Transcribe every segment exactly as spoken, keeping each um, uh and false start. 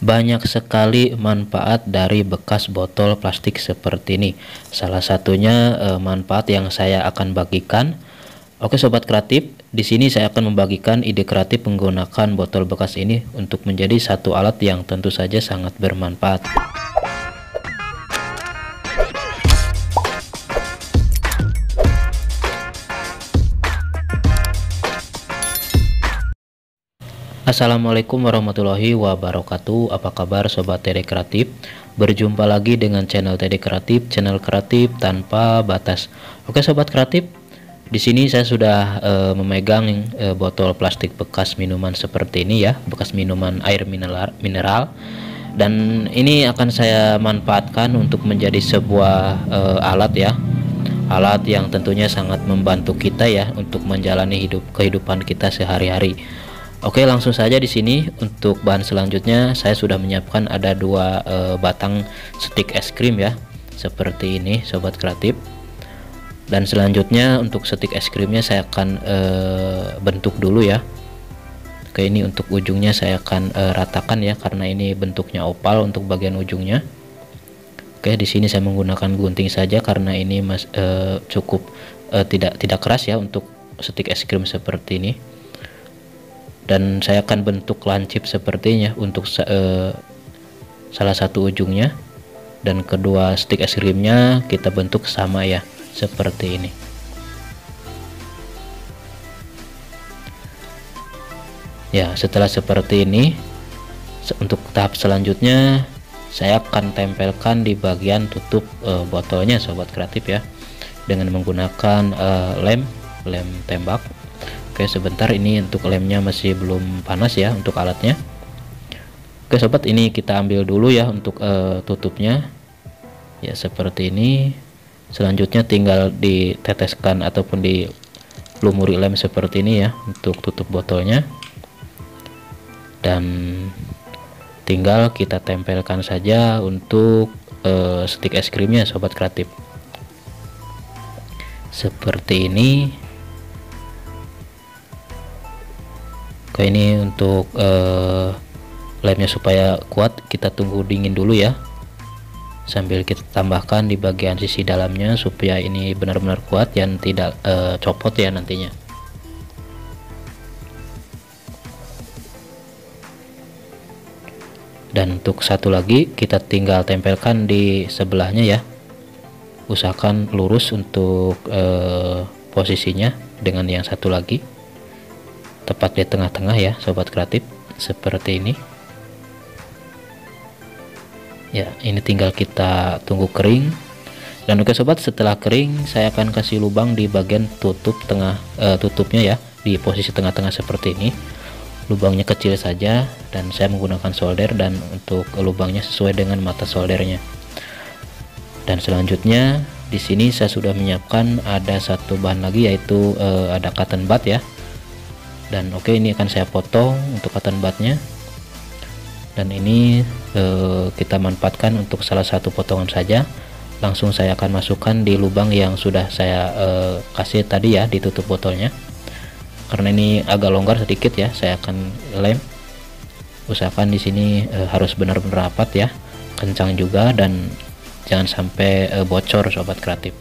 Banyak sekali manfaat dari bekas botol plastik seperti ini. Salah satunya eh, manfaat yang saya akan bagikan. Oke sobat kreatif, di sini saya akan membagikan ide kreatif menggunakan botol bekas ini untuk menjadi satu alat yang tentu saja sangat bermanfaat. Assalamualaikum warahmatullahi wabarakatuh. Apa kabar sobat T D Kreatif? Berjumpa lagi dengan channel T D Kreatif, channel kreatif tanpa batas. Oke sobat kreatif, di sini saya sudah e, memegang e, botol plastik bekas minuman seperti ini ya, bekas minuman air mineral mineral. Dan ini akan saya manfaatkan untuk menjadi sebuah e, alat ya. Alat yang tentunya sangat membantu kita ya untuk menjalani hidup kehidupan kita sehari-hari. Oke, langsung saja di sini untuk bahan selanjutnya saya sudah menyiapkan ada dua e, batang stik es krim ya, seperti ini sobat kreatif. Dan selanjutnya untuk stik es krimnya saya akan e, bentuk dulu ya. Oke, ini untuk ujungnya saya akan e, ratakan ya, karena ini bentuknya opal untuk bagian ujungnya. Oke, di sini saya menggunakan gunting saja karena ini mas, e, cukup e, tidak tidak keras ya untuk stik es krim seperti ini. Dan saya akan bentuk lancip sepertinya untuk eh, salah satu ujungnya, dan kedua stik es krimnya kita bentuk sama ya, seperti ini. Ya, setelah seperti ini, untuk tahap selanjutnya saya akan tempelkan di bagian tutup eh, botolnya sobat kreatif ya, dengan menggunakan eh, lem lem tembak. Oke, sebentar, ini untuk lemnya masih belum panas ya untuk alatnya. Oke sobat, ini kita ambil dulu ya untuk uh, tutupnya ya, seperti ini. Selanjutnya tinggal diteteskan ataupun dilumuri lem seperti ini ya untuk tutup botolnya, dan tinggal kita tempelkan saja untuk uh, stik es krimnya sobat kreatif, seperti ini. Oke, ini untuk eh, lemnya supaya kuat kita tunggu dingin dulu ya, sambil kita tambahkan di bagian sisi dalamnya supaya ini benar-benar kuat dan tidak eh, copot ya nantinya. Dan untuk satu lagi kita tinggal tempelkan di sebelahnya ya, usahakan lurus untuk eh, posisinya dengan yang satu lagi, tepat di tengah-tengah ya sobat kreatif, seperti ini ya. Ini tinggal kita tunggu kering. Dan oke sobat, setelah kering saya akan kasih lubang di bagian tutup tengah eh, tutupnya ya, di posisi tengah-tengah seperti ini. Lubangnya kecil saja dan saya menggunakan solder, dan untuk lubangnya sesuai dengan mata soldernya. Dan selanjutnya di sini saya sudah menyiapkan ada satu bahan lagi, yaitu eh, ada cotton bud ya. Dan oke, ini akan saya potong untuk cotton budnya, dan ini eh, kita manfaatkan untuk salah satu potongan saja. Langsung saya akan masukkan di lubang yang sudah saya eh, kasih tadi ya, ditutup botolnya. Karena ini agak longgar sedikit ya, saya akan lem. Usahakan di sini eh, harus benar-benar rapat ya, kencang juga, dan jangan sampai eh, bocor sobat kreatif.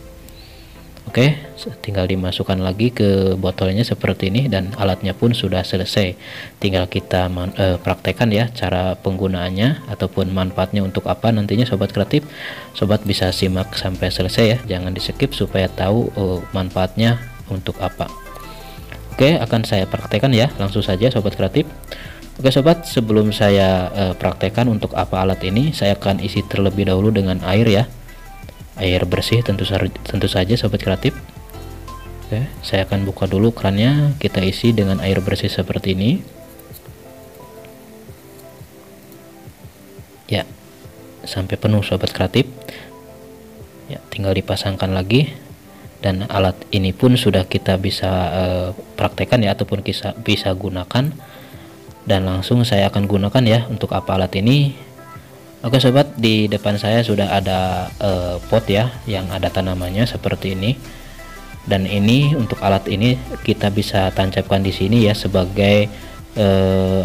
Oke, tinggal dimasukkan lagi ke botolnya seperti ini, dan alatnya pun sudah selesai. Tinggal kita man, eh, praktekkan ya cara penggunaannya ataupun manfaatnya untuk apa nantinya sobat kreatif. Sobat bisa simak sampai selesai ya, jangan di skip supaya tahu eh, manfaatnya untuk apa. Oke, akan saya praktekkan ya, langsung saja sobat kreatif. Oke sobat, sebelum saya eh, praktekkan untuk apa alat ini, saya akan isi terlebih dahulu dengan air ya, air bersih tentu saja, tentu saja sobat kreatif. Oke, saya akan buka dulu kerannya, kita isi dengan air bersih seperti ini ya, sampai penuh sobat kreatif ya. Tinggal dipasangkan lagi, dan alat ini pun sudah kita bisa eh, praktekkan ya, ataupun bisa, bisa gunakan. Dan langsung saya akan gunakan ya untuk apa alat ini. Oke sobat, di depan saya sudah ada uh, pot ya yang ada tanamannya seperti ini. Dan ini untuk alat ini kita bisa tancapkan di sini ya sebagai uh,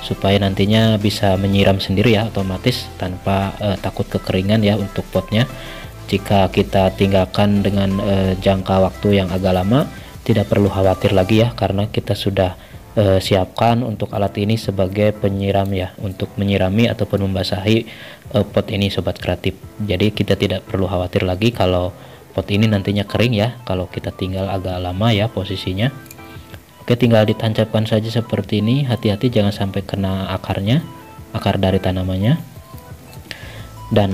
supaya nantinya bisa menyiram sendiri ya otomatis tanpa eh, takut kekeringan ya untuk potnya. Jika kita tinggalkan dengan eh, jangka waktu yang agak lama, tidak perlu khawatir lagi ya karena kita sudah eh, siapkan untuk alat ini sebagai penyiram ya, untuk menyirami ataupun membasahi eh, pot ini sobat kreatif. Jadi kita tidak perlu khawatir lagi kalau pot ini nantinya kering ya kalau kita tinggal agak lama ya posisinya. Oke, tinggal ditancapkan saja seperti ini, hati-hati jangan sampai kena akarnya, akar dari tanamannya, dan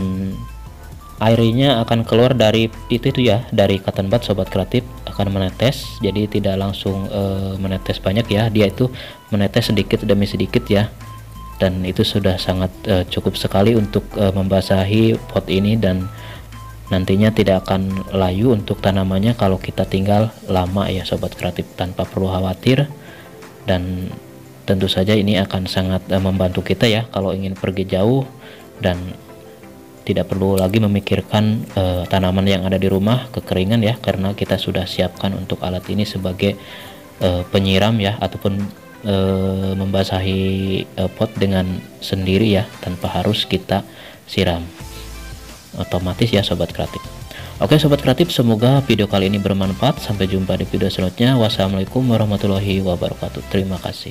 airnya akan keluar dari itu itu ya, dari cotton bud sobat kreatif, akan menetes. Jadi tidak langsung e, menetes banyak ya, dia itu menetes sedikit demi sedikit ya, dan itu sudah sangat e, cukup sekali untuk e, membasahi pot ini dan nantinya tidak akan layu untuk tanamannya kalau kita tinggal lama ya sobat kreatif, tanpa perlu khawatir. Dan tentu saja ini akan sangat membantu kita ya kalau ingin pergi jauh dan tidak perlu lagi memikirkan eh, tanaman yang ada di rumah kekeringan ya, karena kita sudah siapkan untuk alat ini sebagai eh, penyiram ya ataupun eh, membasahi eh, pot dengan sendiri ya tanpa harus kita siram otomatis ya sobat kreatif. Oke sobat kreatif, semoga video kali ini bermanfaat. Sampai jumpa di video selanjutnya. Wassalamualaikum warahmatullahi wabarakatuh. Terima kasih.